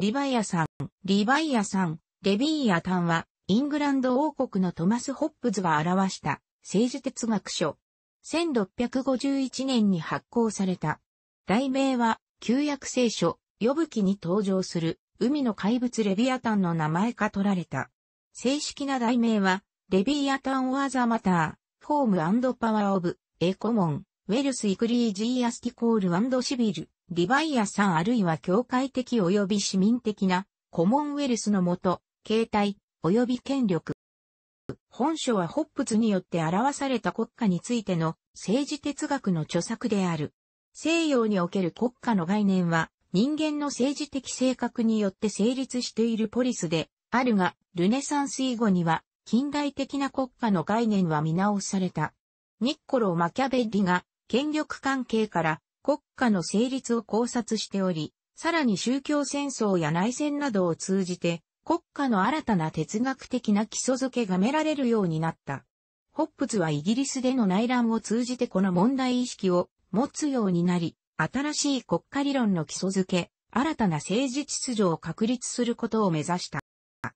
リヴァイアサン、レビーアタンは、イングランド王国のトマス・ホップズが著した、政治哲学書。1651年に発行された。題名は、旧約聖書、ヨブ記に登場する、海の怪物レビアタンの名前が取られた。正式な題名は、レビアタン・オア・ザ・マター、フォーム&パワー・オブ、エコモン、ウェルス・イクリージーアスティコール&シビル。リヴァイアサンあるいは教会的及び市民的なコモンウェルスのもと、形態及び権力。本書はホップズによって表された国家についての政治哲学の著作である。西洋における国家の概念は人間の政治的性格によって成立しているポリスであるが、ルネサンス以後には近代的な国家の概念は見直された。ニッコロ・マキャベッリが権力関係から国家の成立を考察しており、さらに宗教戦争や内戦などを通じて、国家の新たな哲学的な基礎づけが得られるようになった。ホップズはイギリスでの内乱を通じてこの問題意識を持つようになり、新しい国家理論の基礎づけ、新たな政治秩序を確立することを目指した。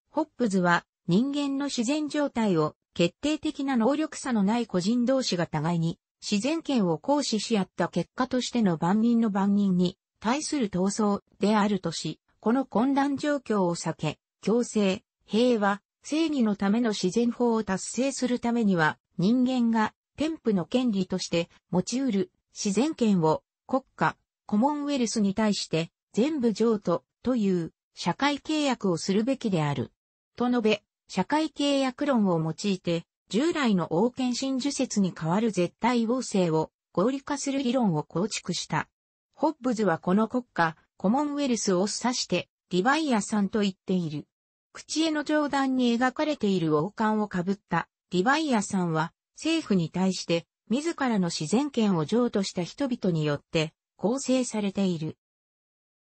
ホップズは人間の自然状態を決定的な能力差のない個人同士が互いに、自然権を行使し合った結果としての万民の万人に対する闘争であるとし、この混乱状況を避け、共生、平和、正義のための自然法を達成するためには、人間が天賦の権利として持ち得る自然権を国家、コモンウェルスに対して全部譲渡という社会契約をするべきである。と述べ、社会契約論を用いて、従来の王権真儒説に代わる絶対王政を合理化する理論を構築した。ホッブズはこの国家、コモンウェルスを指して、リヴァイアサンと言っている。口絵の上段に描かれている王冠をかぶったリヴァイアサンは、政府に対して、自らの自然権を譲渡した人々によって、構成されている。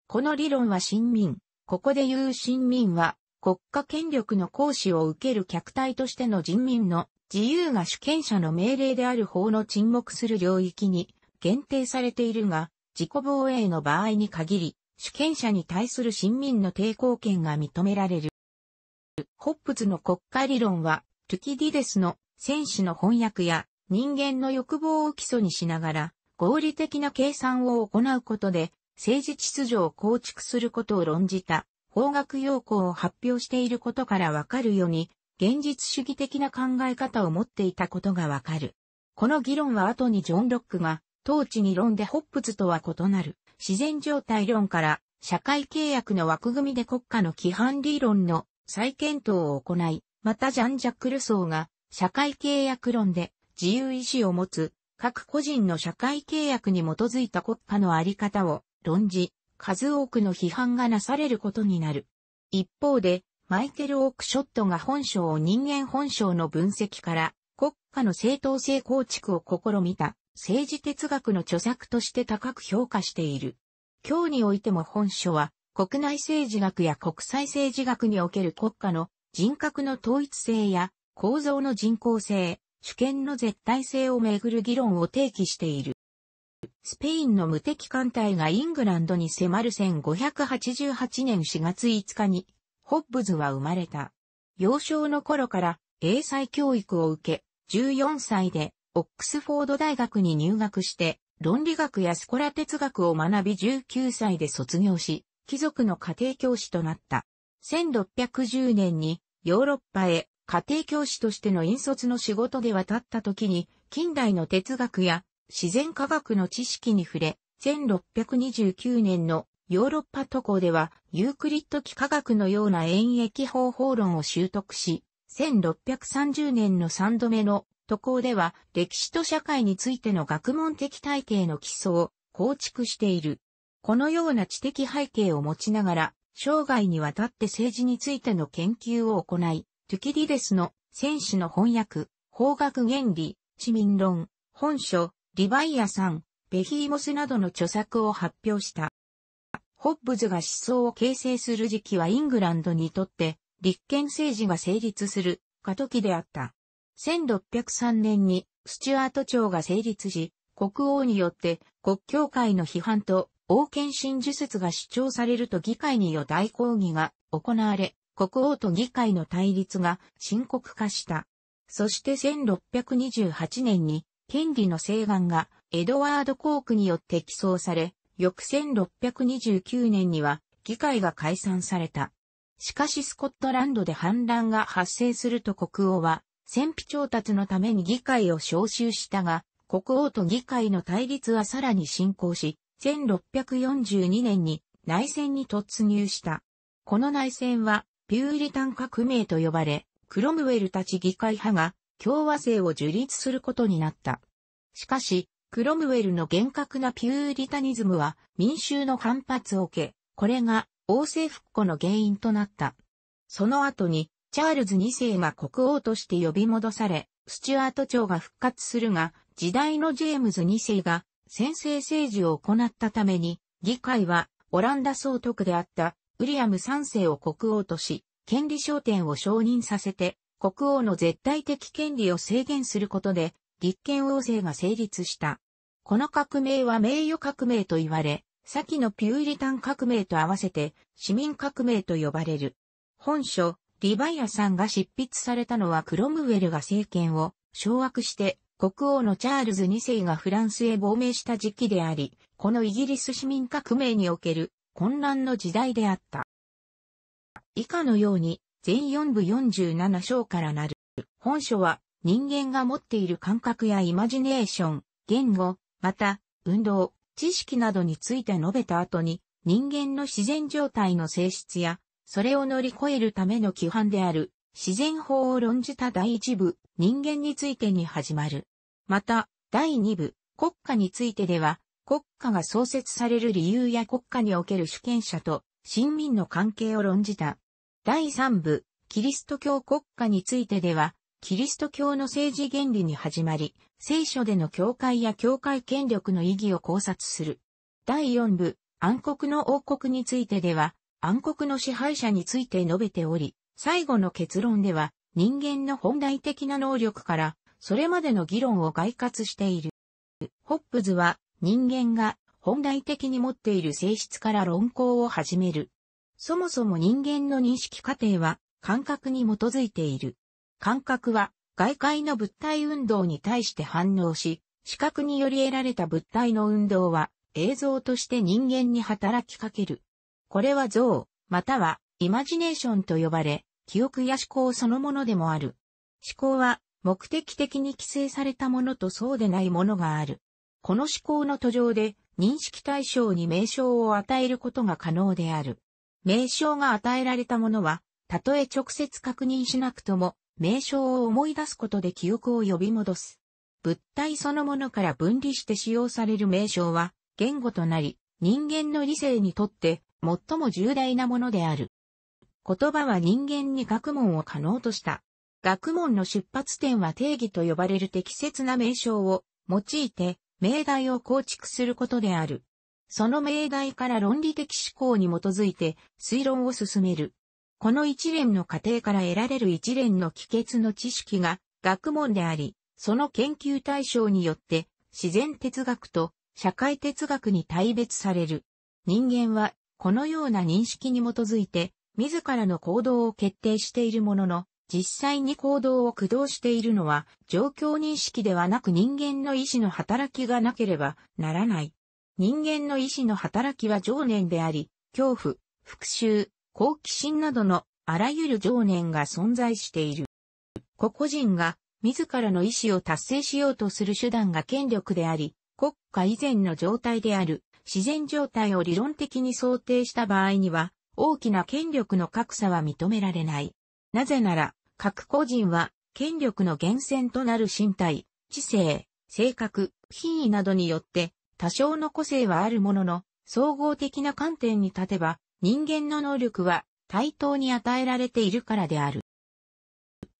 この理論は臣民、ここで言う臣民は、国家権力の行使を受ける客体としての人民の自由が主権者の命令である法の沈黙する領域に限定されているが、自己防衛の場合に限り、主権者に対する臣民の抵抗権が認められる。ホップズの国家理論は、ルキディデスの戦士の翻訳や人間の欲望を基礎にしながら、合理的な計算を行うことで、政治秩序を構築することを論じた。法学要項を発表していることからわかるように、現実主義的な考え方を持っていたことがわかる。この議論は後にジョン・ロックが、当地に論でホップズとは異なる、自然状態論から、社会契約の枠組みで国家の規範理論の再検討を行い、またジャン・ジャック・ルソーが、社会契約論で、自由意志を持つ、各個人の社会契約に基づいた国家のあり方を論じ、数多くの批判がなされることになる。一方で、マイケル・オークショットが本書を人間本性の分析から、国家の正当性構築を試みた、政治哲学の著作として高く評価している。今日においても本書は、国内政治学や国際政治学における国家の人格の統一性や構造の人工性、主権の絶対性をめぐる議論を提起している。スペインの無敵艦隊がイングランドに迫る1588年4月5日に、ホッブズは生まれた。幼少の頃から英才教育を受け、14歳でオックスフォード大学に入学して、論理学やスコラ哲学を学び19歳で卒業し、貴族の家庭教師となった。1610年にヨーロッパへ家庭教師としての引率の仕事で渡った時に、近代の哲学や、自然科学の知識に触れ、1629年のヨーロッパ渡航ではユークリッド幾何学のような演繹方法論を習得し、1630年の3度目の渡航では歴史と社会についての学問的体系の基礎を構築している。このような知的背景を持ちながら、生涯にわたって政治についての研究を行い、ルキディデスの戦士の翻訳、法学原理、市民論、本書、リヴァイアサン、ベヒーモスなどの著作を発表した。ホッブズが思想を形成する時期はイングランドにとって、立憲政治が成立する過渡期であった。1603年にスチュアート朝が成立し、国王によって国教会の批判と王権真呪説が主張されると議会によ大抗議が行われ、国王と議会の対立が深刻化した。そして1628年に権利の請願がエドワード・コークによって起草され、翌1629年には議会が解散された。しかしスコットランドで反乱が発生すると国王は戦費調達のために議会を召集したが、国王と議会の対立はさらに進行し、1642年に内戦に突入した。この内戦はピューリタン革命と呼ばれ、クロムウェルたち議会派が共和制を樹立することになった。しかし、クロムウェルの厳格なピューリタニズムは民衆の反発を受け、これが王政復古の原因となった。その後に、チャールズ2世が国王として呼び戻され、スチュアート朝が復活するが、時代のジェームズ2世が専制政治を行ったために、議会はオランダ総督であったウィリアム3世を国王とし、権利掌典を承認させて、国王の絶対的権利を制限することで、立憲王政が成立した。この革命は名誉革命と言われ、先のピューリタン革命と合わせて、市民革命と呼ばれる。本書、リヴァイアサンが執筆されたのはクロムウェルが政権を掌握して、国王のチャールズ2世がフランスへ亡命した時期であり、このイギリス市民革命における混乱の時代であった。以下のように、全4部47章からなる。本書は、人間が持っている感覚やイマジネーション、言語、また、運動、知識などについて述べた後に、人間の自然状態の性質や、それを乗り越えるための規範である、自然法を論じた第1部、人間についてに始まる。また、第2部、国家についてでは、国家が創設される理由や国家における主権者と、臣民の関係を論じた。第3部、キリスト教国家についてでは、キリスト教の政治原理に始まり、聖書での教会や教会権力の意義を考察する。第4部、暗黒の王国についてでは、暗黒の支配者について述べており、最後の結論では、人間の本来的な能力から、それまでの議論を概括している。ホッブズは、人間が本来的に持っている性質から論考を始める。そもそも人間の認識過程は感覚に基づいている。感覚は外界の物体運動に対して反応し、視覚により得られた物体の運動は映像として人間に働きかける。これは像、またはイマジネーションと呼ばれ、記憶や思考そのものでもある。思考は目的的に規制されたものとそうでないものがある。この思考の途上で認識対象に名称を与えることが可能である。名称が与えられたものは、たとえ直接確認しなくとも、名称を思い出すことで記憶を呼び戻す。物体そのものから分離して使用される名称は、言語となり、人間の理性にとって最も重大なものである。言葉は人間に学問を可能とした。学問の出発点は定義と呼ばれる適切な名称を用いて、命題を構築することである。その命題から論理的思考に基づいて推論を進める。この一連の過程から得られる一連の帰結の知識が学問であり、その研究対象によって自然哲学と社会哲学に大別される。人間はこのような認識に基づいて自らの行動を決定しているものの、実際に行動を駆動しているのは状況認識ではなく人間の意志の働きがなければならない。人間の意志の働きは情念であり、恐怖、復讐、好奇心などのあらゆる情念が存在している。個々人が自らの意志を達成しようとする手段が権力であり、国家以前の状態である自然状態を理論的に想定した場合には、大きな権力の格差は認められない。なぜなら、各個人は権力の源泉となる身体、知性、性格、品位などによって、多少の個性はあるものの、総合的な観点に立てば、人間の能力は対等に与えられているからである。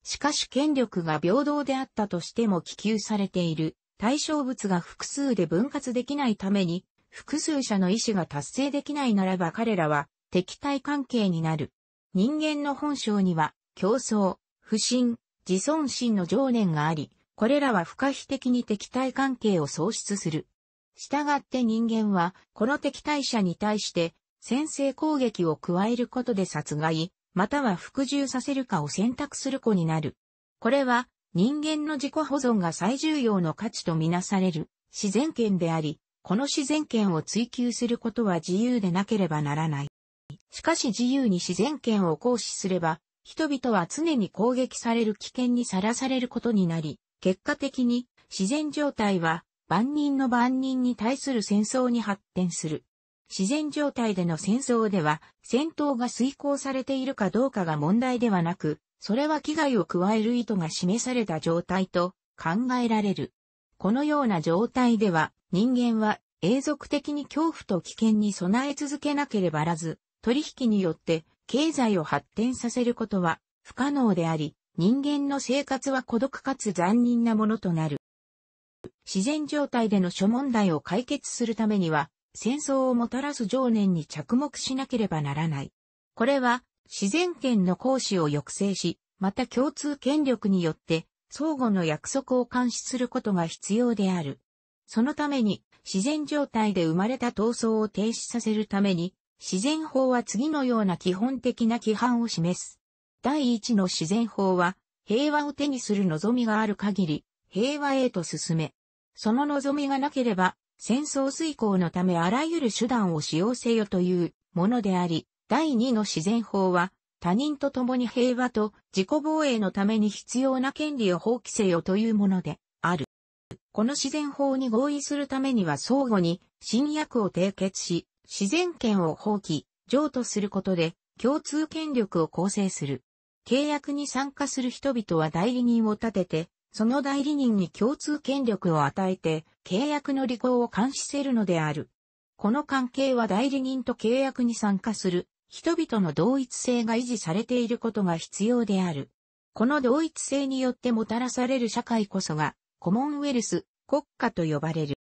しかし権力が平等であったとしても希求されている対象物が複数で分割できないために、複数者の意思が達成できないならば彼らは敵対関係になる。人間の本性には、競争、不信、自尊心の情念があり、これらは不可避的に敵対関係を創出する。従って人間は、この敵対者に対して、先制攻撃を加えることで殺害、または服従させるかを選択する子になる。これは、人間の自己保存が最重要の価値とみなされる、自然権であり、この自然権を追求することは自由でなければならない。しかし自由に自然権を行使すれば、人々は常に攻撃される危険にさらされることになり、結果的に自然状態は万人の万人に対する戦争に発展する。自然状態での戦争では、戦闘が遂行されているかどうかが問題ではなく、それは危害を加える意図が示された状態と考えられる。このような状態では、人間は永続的に恐怖と危険に備え続けなければならず、取引によって経済を発展させることは不可能であり、人間の生活は孤独かつ残忍なものとなる。自然状態での諸問題を解決するためには、戦争をもたらす情念に着目しなければならない。これは、自然権の行使を抑制し、また共通権力によって、相互の約束を監視することが必要である。そのために、自然状態で生まれた闘争を停止させるために、自然法は次のような基本的な規範を示す。第一の自然法は、平和を手にする望みがある限り、平和へと進め。その望みがなければ、戦争遂行のためあらゆる手段を使用せよというものであり、第二の自然法は、他人と共に平和と自己防衛のために必要な権利を放棄せよというものである。この自然法に合意するためには相互に新約を締結し、自然権を放棄、譲渡することで共通権力を構成する。契約に参加する人々は代理人を立てて、その代理人に共通権力を与えて契約の履行を監視せるのである。この関係は代理人と契約に参加する人々の同一性が維持されていることが必要である。この同一性によってもたらされる社会こそがコモンウェルス国家と呼ばれる。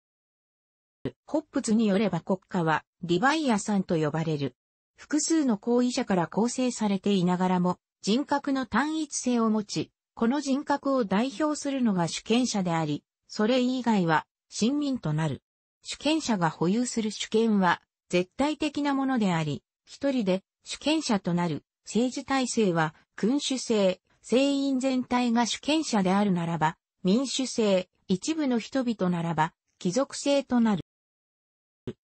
ホップズによれば国家はリバイアサンと呼ばれる。複数の行為者から構成されていながらも人格の単一性を持ち、この人格を代表するのが主権者であり、それ以外は臣民となる。主権者が保有する主権は絶対的なものであり、一人で主権者となる政治体制は君主制、聖員全体が主権者であるならば民主制、一部の人々ならば貴族制となる。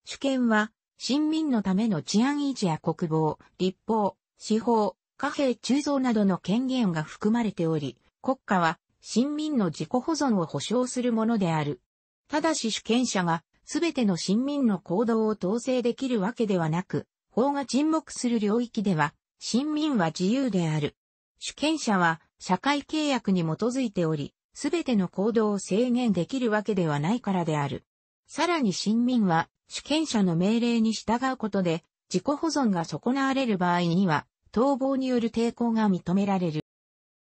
主権は臣民のための治安維持や国防、立法、司法、貨幣鋳造などの権限が含まれており、国家は、臣民の自己保存を保障するものである。ただし主権者が、すべての臣民の行動を統制できるわけではなく、法が沈黙する領域では、臣民は自由である。主権者は、社会契約に基づいており、すべての行動を制限できるわけではないからである。さらに臣民は、主権者の命令に従うことで、自己保存が損なわれる場合には、逃亡による抵抗が認められる。